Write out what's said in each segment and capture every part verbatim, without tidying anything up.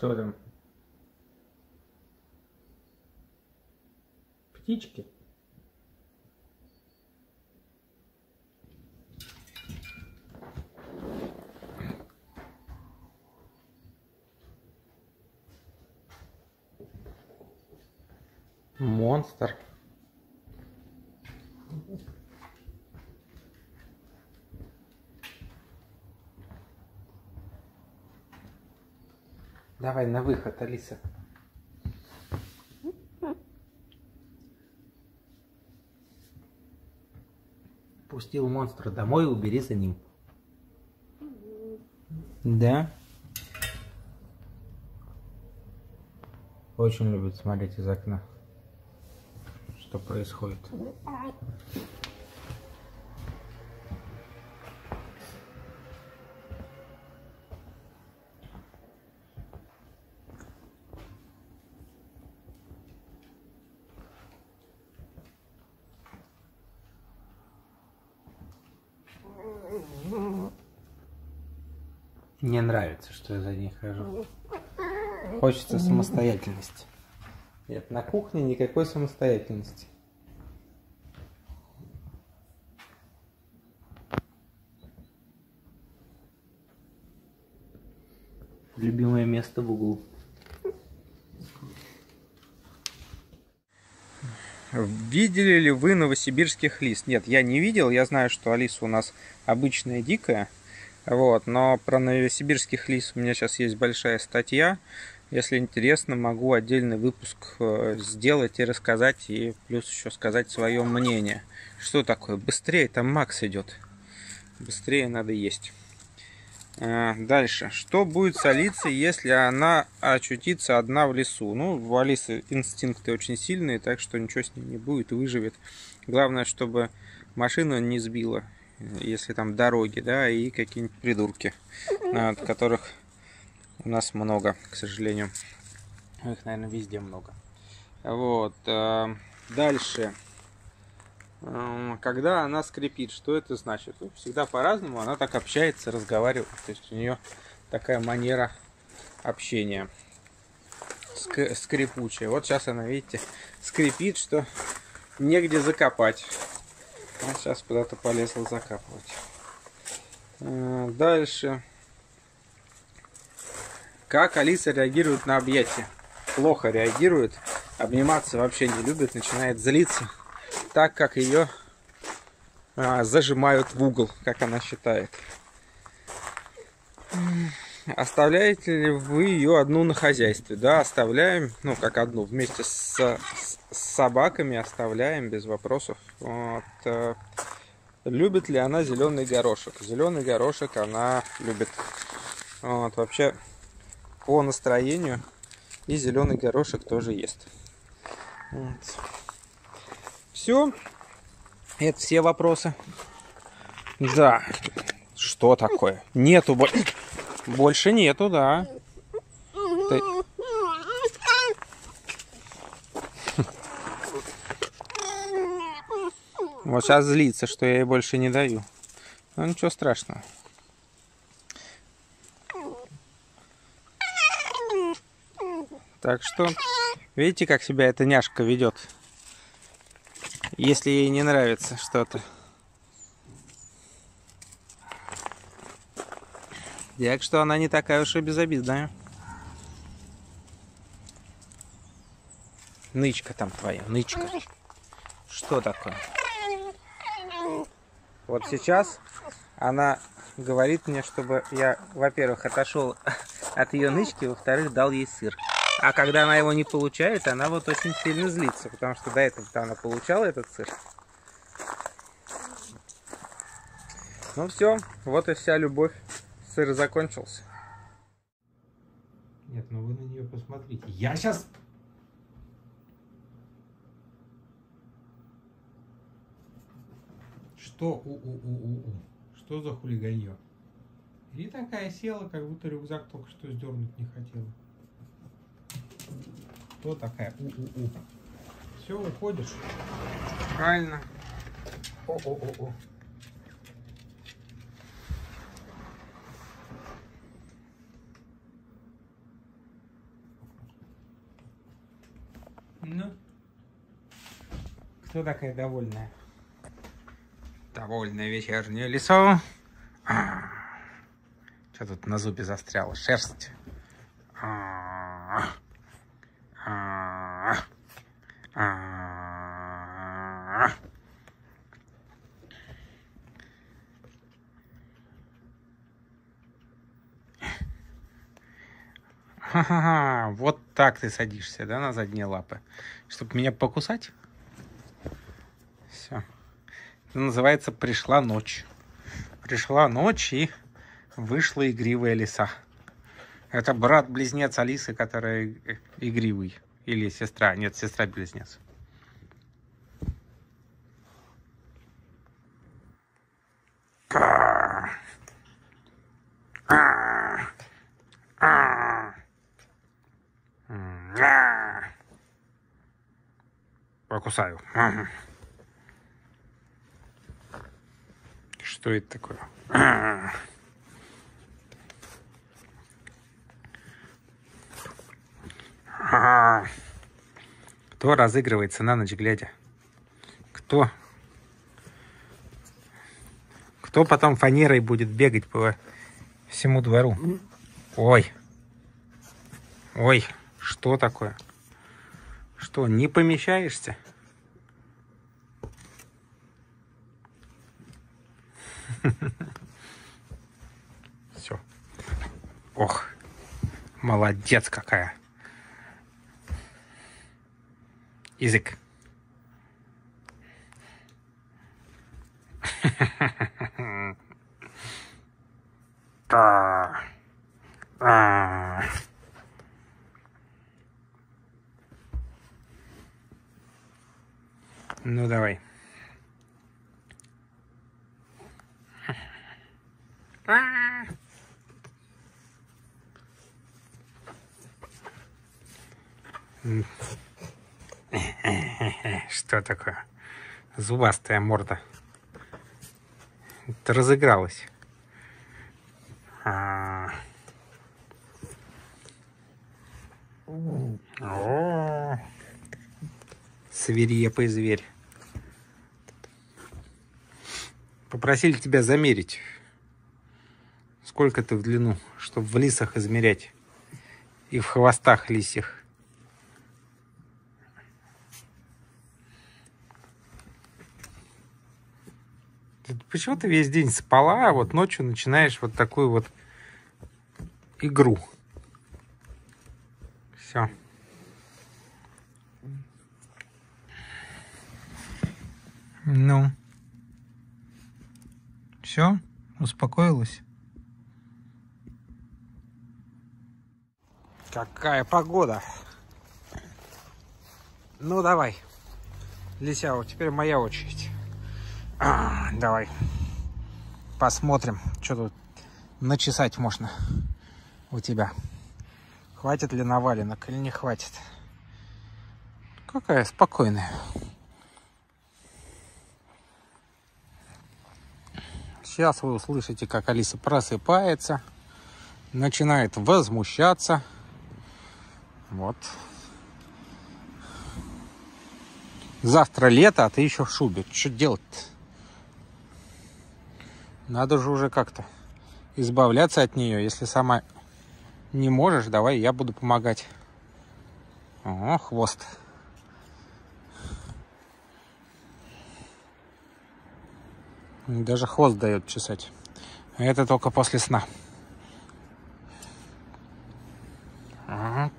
Что там? Птички? Монстр. Давай на выход, Алиса. Пустил монстра домой, убери за ним. Да? Очень любит смотреть из окна, что происходит. Мне нравится, что я за ней хожу. Хочется самостоятельности. Нет, на кухне никакой самостоятельности. Любимое место в углу. Видели ли вы новосибирских лис? Нет, я не видел. Я знаю, что Алиса у нас обычная дикая. Вот, но про новосибирских лис у меня сейчас есть большая статья. Если интересно, могу отдельный выпуск сделать и рассказать, и плюс еще сказать свое мнение. Что такое? Быстрее, там Макс идет. Быстрее надо есть. Дальше. Что будет с Алисой, если она очутится одна в лесу? Ну, у Алисы инстинкты очень сильные, так что ничего с ней не будет, выживет. Главное, чтобы машина не сбила, если там дороги, да, и какие-нибудь придурки, от которых у нас много, к сожалению. Их, наверное, везде много. Вот. Дальше. Когда она скрипит, что это значит? Всегда по-разному. Она так общается, разговаривает. То есть у нее такая манера общения скрипучая. Вот сейчас она, видите, скрипит, что негде закопать. Она сейчас куда-то полезла закапывать. Дальше. Как Алиса реагирует на объятия? Плохо реагирует, обниматься вообще не любит, начинает злиться, так как ее а, зажимают в угол, как она считает. Оставляете ли вы ее одну на хозяйстве? Да, оставляем, ну как одну, вместе с, с, с собаками оставляем, без вопросов. Вот. Любит ли она зеленый горошек? Зеленый горошек она любит. Вот, вообще... по настроению, и зеленый горошек тоже ест. Вот. Все. Это все вопросы. Да. Что такое? Нету бо... больше нету, да. Ты... Вот сейчас злится, что я ей больше не даю. Но ничего страшного. Так что, видите, как себя эта няшка ведет, если ей не нравится что-то. Так что она не такая уж и безобидная. Нычка там твоя, нычка. Что такое? Вот сейчас она говорит мне, чтобы я, во-первых, отошел от ее нычки, во-вторых, дал ей сыр. А когда она его не получает, она вот очень сильно злится, потому что до этого-то она получала этот сыр. Ну все, вот и вся любовь. Сыр закончился. Нет, ну вы на нее посмотрите. Я сейчас... Что? У-у-у-у-у. Что за хулиганье? И такая села, как будто рюкзак только что сдернуть не хотела. Кто такая? У-у-у. Все, уходишь. Правильно. О-о-о-о. Кто такая довольная? Довольное вечернее лесо. А-а-а. Что тут на зубе застряла? Шерсть. А-а-а. А-а-а. А-а-а. Ха-ха-ха. Вот так ты садишься, да, на задние лапы, чтобы меня покусать? Все. Это называется «Пришла ночь». Пришла ночь, и вышла игривая лиса. Это брат-близнец Алисы, которая игривый. Или сестра. Нет, сестра-близнец. Покусаю. Что это такое? А-а-а. А-а-а. Кто разыгрывается на ночь глядя? Кто? Кто потом фанерой будет бегать по всему двору? Ой. Ой, что такое? Что, не помещаешься? Все. Ох, молодец какая. Язык. Ну давай. Что такое? Зубастая морда. Это разыгралась. А-а-а. О-о-о. Свирепый зверь. Попросили тебя замерить. Сколько ты в длину, чтобы в лисах измерять. И в хвостах лисьих. Почему ты весь день спала, а вот ночью начинаешь вот такую вот игру? Все. Ну. Все? Успокоилась? Какая погода! Ну, давай. Лися, вот теперь моя очередь. Давай посмотрим, что тут начесать можно у тебя. Хватит ли наваленок или не хватит? Какая спокойная. Сейчас вы услышите, как Алиса просыпается, начинает возмущаться. Вот. Завтра лето, а ты еще в шубе. Что делать-то? Надо же уже как-то избавляться от нее. Если сама не можешь, давай я буду помогать. О, хвост. Даже хвост дает чесать. Это только после сна. Ага,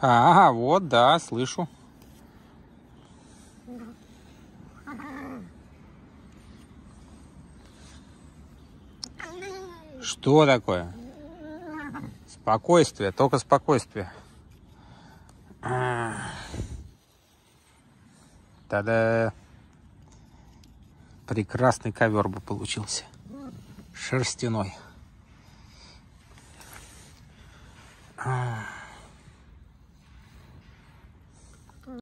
а, вот, да, слышу. Что такое? Спокойствие, только спокойствие. Та-да! Прекрасный ковер бы получился. Шерстяной.